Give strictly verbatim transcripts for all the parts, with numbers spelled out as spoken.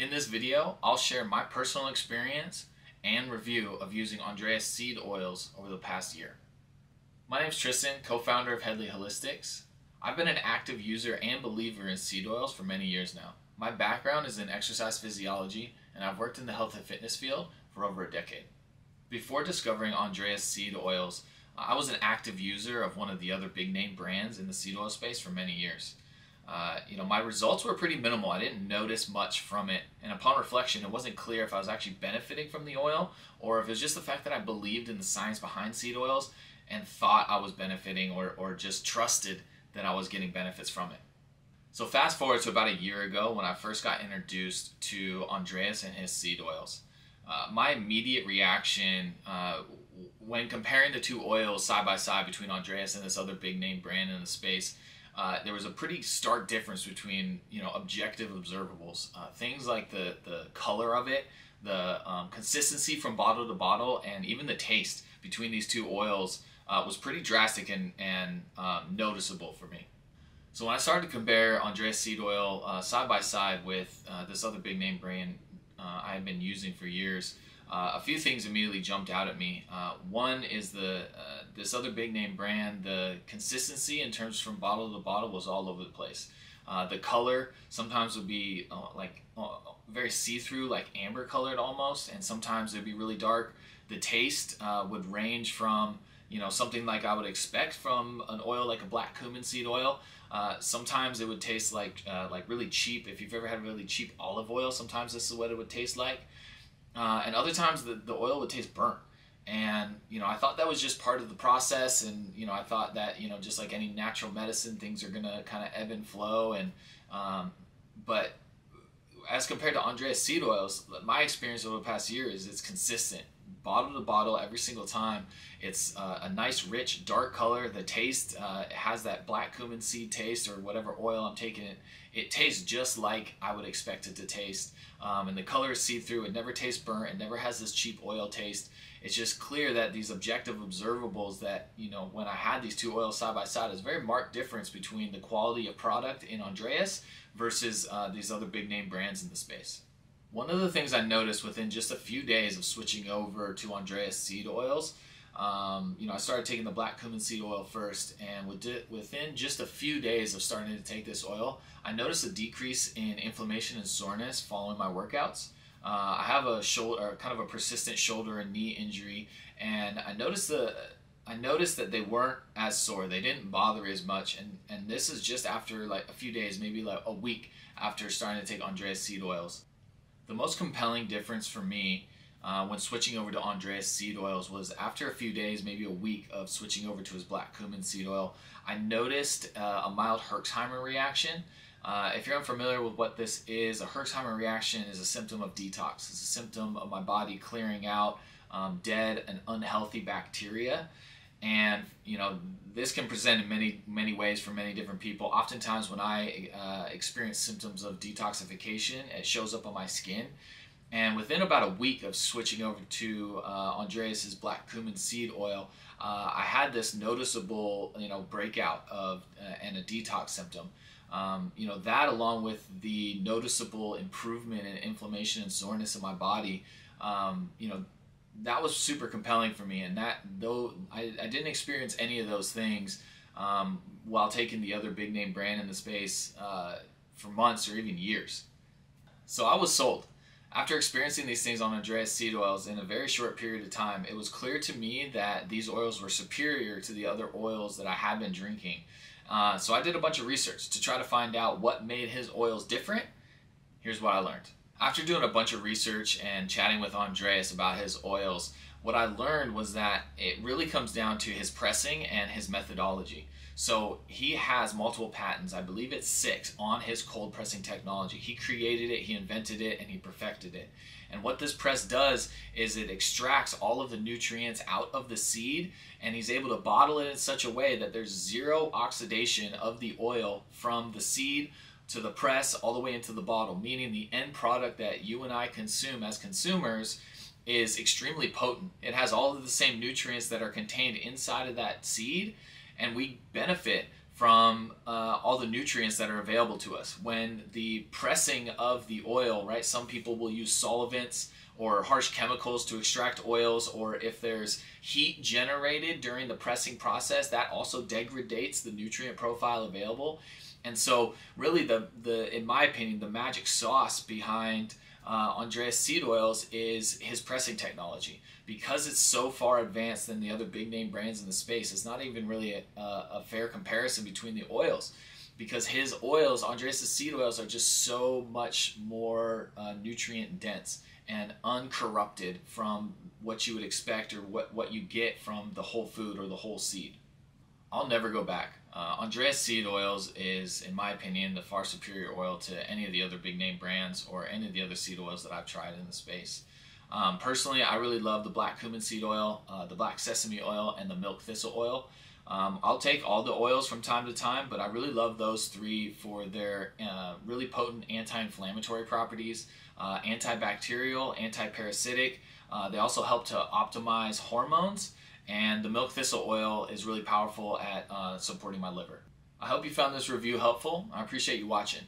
In this video, I'll share my personal experience and review of using Andreas Seed Oils over the past year. My name is Tristan, co-founder of Headley Holistics. I've been an active user and believer in seed oils for many years now. My background is in exercise physiology, and I've worked in the health and fitness field for over a decade. Before discovering Andreas Seed Oils, I was an active user of one of the other big name brands in the seed oil space for many years. Uh, you know, my results were pretty minimal. I didn't notice much from it, and upon reflection, it wasn't clear if I was actually benefiting from the oil or if it was just the fact that I believed in the science behind seed oils and thought I was benefiting or, or just trusted that I was getting benefits from it. So fast forward to about a year ago when I first got introduced to Andreas and his seed oils. Uh, my immediate reaction uh, when comparing the two oils side by side between Andreas and this other big name brand in the space, Uh, there was a pretty stark difference between, you know, objective observables. Uh, things like the, the color of it, the um, consistency from bottle to bottle, and even the taste between these two oils uh, was pretty drastic and, and um, noticeable for me. So when I started to compare Andreas Seed Oil uh, side by side with uh, this other big name brand uh, I had been using for years, Uh, a few things immediately jumped out at me. Uh, one is the uh, this other big name brand, the consistency in terms from bottle to bottle was all over the place. Uh, the color sometimes would be uh, like uh, very see-through, like amber colored almost, and sometimes it'd be really dark. The taste uh, would range from, you know, something like I would expect from an oil like a black cumin seed oil. Uh, sometimes it would taste like uh, like really cheap. If you've ever had really cheap olive oil, sometimes this is what it would taste like. Uh, and other times the, the oil would taste burnt. And, you know, I thought that was just part of the process. And, you know, I thought that, you know, just like any natural medicine, things are going to kind of ebb and flow. And, um, but as compared to Andreas Seed Oils, my experience over the past year is it's consistent. Bottle to bottle every single time. It's uh, a nice, rich, dark color. The taste uh, it has that black cumin seed taste or whatever oil I'm taking it. It tastes just like I would expect it to taste. Um, and the color is see-through. It never tastes burnt. It never has this cheap oil taste. It's just clear that these objective observables that, you know, when I had these two oils side by side, is a very marked difference between the quality of product in Andreas versus uh, these other big name brands in the space. One of the things I noticed within just a few days of switching over to Andreas Seed Oils, um, you know, I started taking the black cumin seed oil first, and within just a few days of starting to take this oil, I noticed a decrease in inflammation and soreness following my workouts. Uh, I have a shoulder, kind of a persistent shoulder and knee injury, and I noticed the, I noticed that they weren't as sore. They didn't bother as much, and and this is just after like a few days, maybe like a week after starting to take Andreas Seed Oils. The most compelling difference for me uh, when switching over to Andreas Seed Oils was after a few days, maybe a week of switching over to his black cumin seed oil, I noticed uh, a mild Herxheimer reaction. Uh, if you're unfamiliar with what this is, a Herxheimer reaction is a symptom of detox. It's a symptom of my body clearing out um, dead and unhealthy bacteria. And, you know, this can present in many, many ways for many different people. Oftentimes when I uh, experience symptoms of detoxification, it shows up on my skin. And within about a week of switching over to uh, Andreas's black cumin seed oil, uh, I had this noticeable, you know, breakout of uh, and a detox symptom. Um, you know, that along with the noticeable improvement in inflammation and soreness in my body, um, you know, that was super compelling for me, and that though I, I didn't experience any of those things um, while taking the other big name brand in the space uh, for months or even years. So I was sold. After experiencing these things on Andreas Seed Oils in a very short period of time, it was clear to me that these oils were superior to the other oils that I had been drinking. Uh, so I did a bunch of research to try to find out what made his oils different. Here's what I learned. After doing a bunch of research and chatting with Andreas about his oils, what I learned was that it really comes down to his pressing and his methodology. So he has multiple patents, I believe it's six, on his cold pressing technology. He created it, he invented it, and he perfected it. And what this press does is it extracts all of the nutrients out of the seed, and he's able to bottle it in such a way that there's zero oxidation of the oil from the seed to the press all the way into the bottle, meaning the end product that you and I consume as consumers is extremely potent. It has all of the same nutrients that are contained inside of that seed, and we benefit from uh, all the nutrients that are available to us. When the pressing of the oil, right, some people will use solvents or harsh chemicals to extract oils, or if there's heat generated during the pressing process, that also degradates the nutrient profile available. And so really, the, the in my opinion, the magic sauce behind uh, Andreas Seed Oils is his pressing technology. Because it's so far advanced than the other big name brands in the space, it's not even really a, a fair comparison between the oils. Because his oils, Andreas' seed oils, are just so much more uh, nutrient dense and uncorrupted from what you would expect or what, what you get from the whole food or the whole seed. I'll never go back. Uh, Andreas Seed Oils is, in my opinion, the far superior oil to any of the other big name brands or any of the other seed oils that I've tried in the space. Um, personally, I really love the black cumin seed oil, uh, the black sesame oil, and the milk thistle oil. Um, I'll take all the oils from time to time, but I really love those three for their uh, really potent anti-inflammatory properties, uh, antibacterial, anti-parasitic. Uh, they also help to optimize hormones, and the milk thistle oil is really powerful at uh, supporting my liver. I hope you found this review helpful. I appreciate you watching.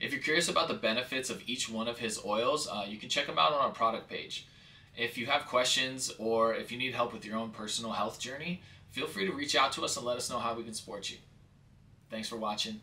If you're curious about the benefits of each one of his oils, uh, you can check them out on our product page. If you have questions or if you need help with your own personal health journey, feel free to reach out to us and let us know how we can support you. Thanks for watching.